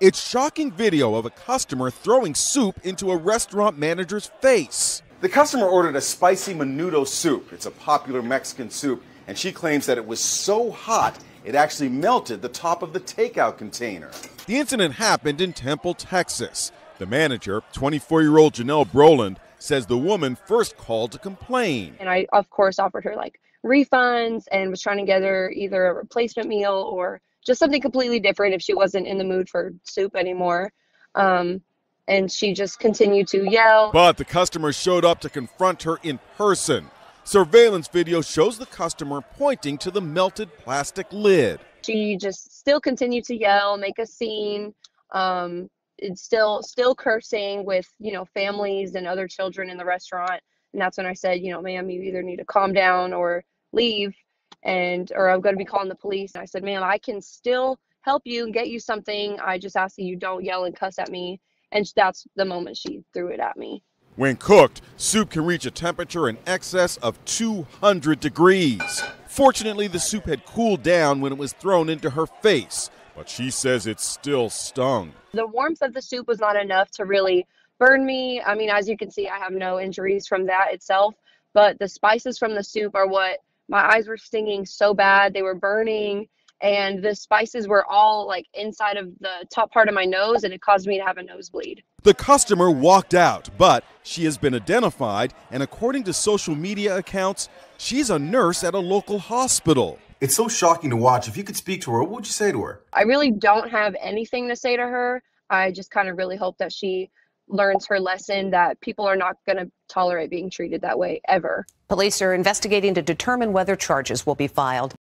It's shocking video of a customer throwing soup into a restaurant manager's face. The customer ordered a spicy menudo soup. It's a popular Mexican soup, and she claims that it was so hot it actually melted the top of the takeout container. The incident happened in Temple, Texas. The manager, 24-year-old Janelle Broland, says the woman first called to complain. And I, of course, offered her like refunds and was trying to get her either a replacement meal or just something completely different if she wasn't in the mood for soup anymore. And she just continued to yell. But the customer showed up to confront her in person. Surveillance video shows the customer pointing to the melted plastic lid. She just still continued to yell, make a scene, it's still cursing with, you know, families and other children in the restaurant. And that's when I said, you know, ma'am, you either need to calm down or leave, or I'm going to be calling the police. And I said, ma'am, I can still help you and get you something. I just ask that you don't yell and cuss at me. And that's the moment she threw it at me. When cooked, soup can reach a temperature in excess of 200 degrees. Fortunately, the soup had cooled down when it was thrown into her face, but she says it still stung. The warmth of the soup was not enough to really burn me. I mean, as you can see, I have no injuries from that itself, but the spices from the soup are what my eyes were stinging so bad. They were burning, and the spices were all like inside of the top part of my nose, and it caused me to have a nosebleed. The customer walked out, but she has been identified, and according to social media accounts, she's a nurse at a local hospital. It's so shocking to watch. If you could speak to her, what would you say to her? I really don't have anything to say to her. I just kind of really hope that she learns her lesson that people are not going to tolerate being treated that way ever. Police are investigating to determine whether charges will be filed.